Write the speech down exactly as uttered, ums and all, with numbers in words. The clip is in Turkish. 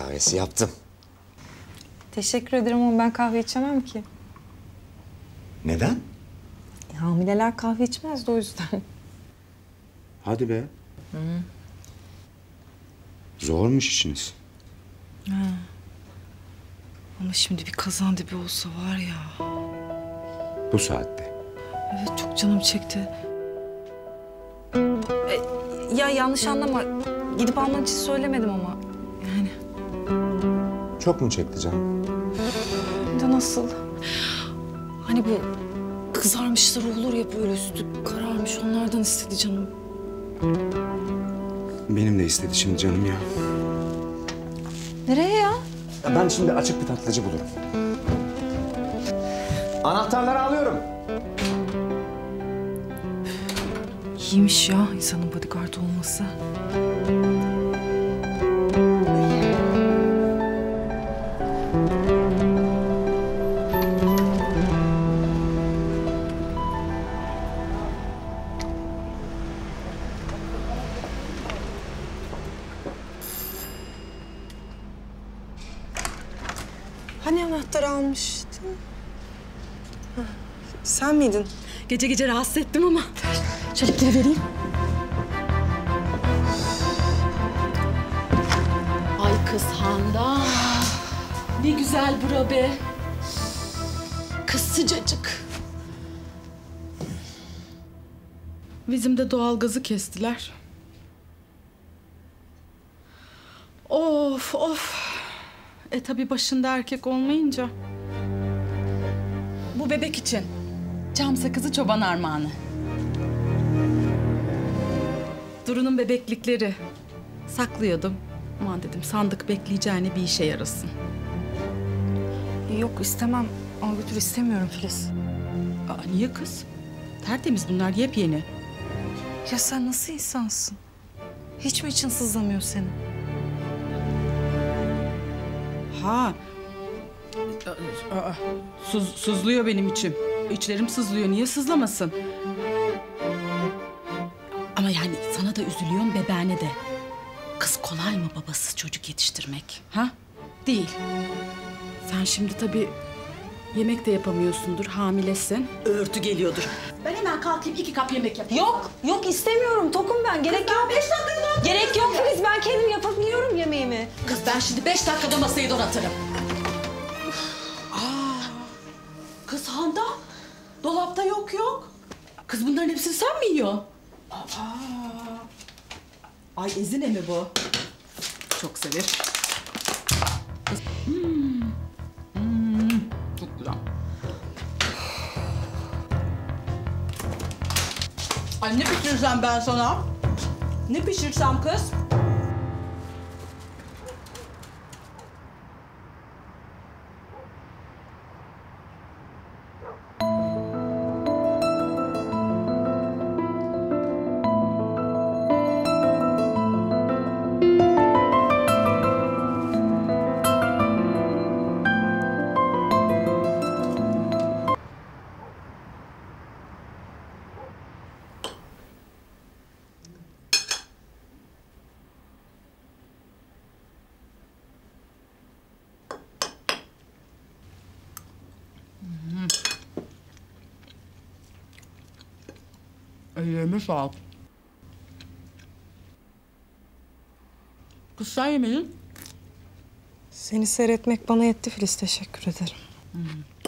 kahvesi yaptım. Teşekkür ederim ama ben kahve içemem ki. Neden? E, hamileler kahve içmezdi o yüzden. Hadi be. Hı. Zormuş işiniz. Ha. Ama şimdi bir kazan dibi olsa var ya. Bu saatte? Evet, çok canım çekti. E, ya yanlış anlama. Gidip alman için söylemedim ama yani. Çok mu çekti canım? Hem de nasıl? Hani bu kızarmışlar olur ya böyle üstü kararmış, onlardan istedi canım. Benim de istedi şimdi canım ya. Nereye ya? Ya ben şimdi açık bir tatlıcı bulurum. Anahtarları alıyorum. İyiymiş ya insanın bodyguard olması. Hani anahtarı almıştın? Ha, sen miydin? Gece gece rahatsız ettim ama. Şöyle girivereyim. Ay kız Handan. Ne güzel bura be. Kız sıcacık. Bizim de doğalgazı kestiler. Of of. E tabii başında erkek olmayınca. Bu bebek için. Cam sakızı çoban armağanı. Duru'nun bebeklikleri. Saklıyordum. Aman dedim sandık bekleyeceğine bir işe yarasın. Yok istemem. Ama götür istemiyorum Filiz. Aa, niye kız? Tertemiz bunlar yepyeni. Ya sen nasıl insansın? Hiç mi için sızlamıyor senin? Ha. Aa, sız, sızlıyor benim içim. İçlerim sızlıyor. Niye sızlamasın? Ama yani sana da üzülüyorum, bebeğine de. Kız kolay mı babasız çocuk yetiştirmek? Ha? Değil. Sen şimdi tabii yemek de yapamıyorsundur, hamilesin. Örtü geliyordur. Ben hemen kalkayım, iki kap yemek yapayım. Yok, yok istemiyorum. Tokum ben. Gerek kız, yok. Ben beş dakikada gerek yok Filiz. Ben kendim yapabiliyorum yemeğimi. Kız ben şimdi beş dakikada masayı donatırım. Aa, kız Handa, dolapta yok yok. Kız bunların hepsini sen mi yiyorsun? Aa. Ay ezine mi bu? Çok sever. Hmm. Hmm. Çok güzel. Ay ne pişirsem ben sana? Ne pişirsem kız? Ellerime sağlık. Kız sen yemedin. Seni seyretmek bana yetti Filiz. Teşekkür ederim. Hmm.